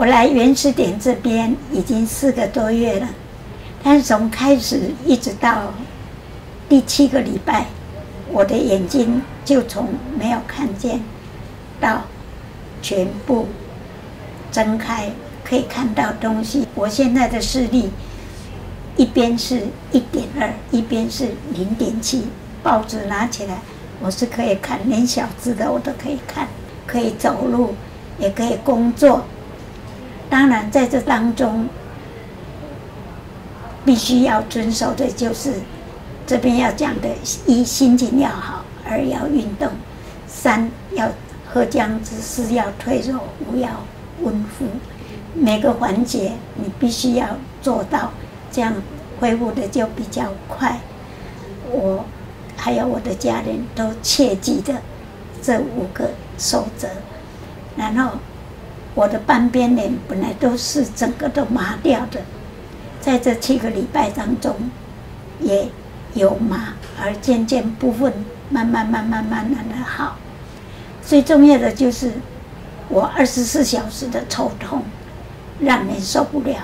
我来原始点这边已经4个多月了，但是从开始一直到第7个礼拜，我的眼睛就从没有看见到全部睁开，可以看到东西。我现在的视力一边是 1.2， 一边是 0.7。报纸拿起来，我是可以看，连小字的我都可以看，可以走路，也可以工作。当然，在这当中，必须要遵守的就是这边要讲的：一、心情要好；二、要运动；三、要喝姜汁；四、要退热；五、要温敷。每个环节你必须要做到，这样恢复的就比较快。我还有我的家人都切记的这5个守则，然后我的半边脸本来都是整个都麻掉的，在这7个礼拜当中也有麻，而渐渐部分慢慢好。最重要的就是我24小时的抽痛，让人受不了，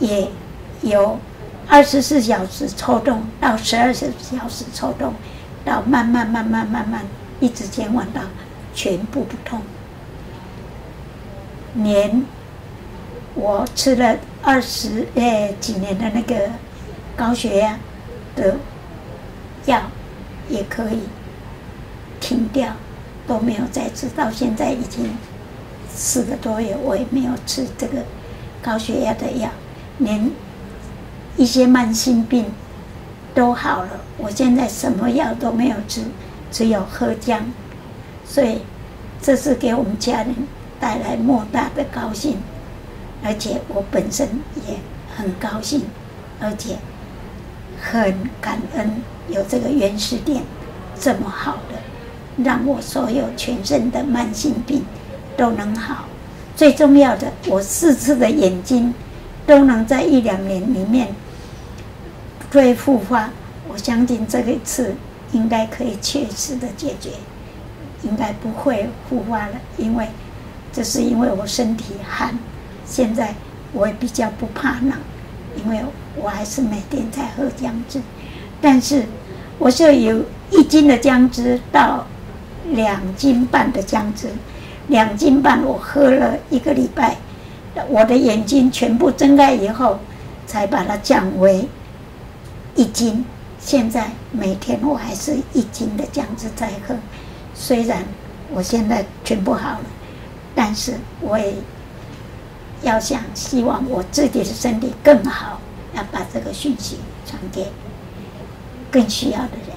也有24小时抽动到12小时抽动，到慢慢一直减缓到全部不痛。连我吃了20几年的那个高血压的药也可以停掉，都没有再吃，到现在已经4个多月，我也没有吃这个高血压的药，连一些慢性病都好了。我现在什么药都没有吃，只有喝姜，所以这是给我们家人带来莫大的高兴，而且我本身也很高兴，而且很感恩有这个原始点这么好的，让我所有全身的慢性病都能好。最重要的，我4次的眼睛都能在1-2年里面会复发，我相信这一次应该可以确实的解决，应该不会复发了，因为这是因为我身体寒，现在我也比较不怕冷，因为我还是每天在喝姜汁，但是我就有1斤的姜汁到2斤半的姜汁，2斤半我喝了1个礼拜，我的眼睛全部睁开以后，才把它降为1斤。现在每天我还是1斤的姜汁在喝，虽然我现在全部好了，但是我也要想，希望我自己的身体更好，要把这个讯息传给更需要的人。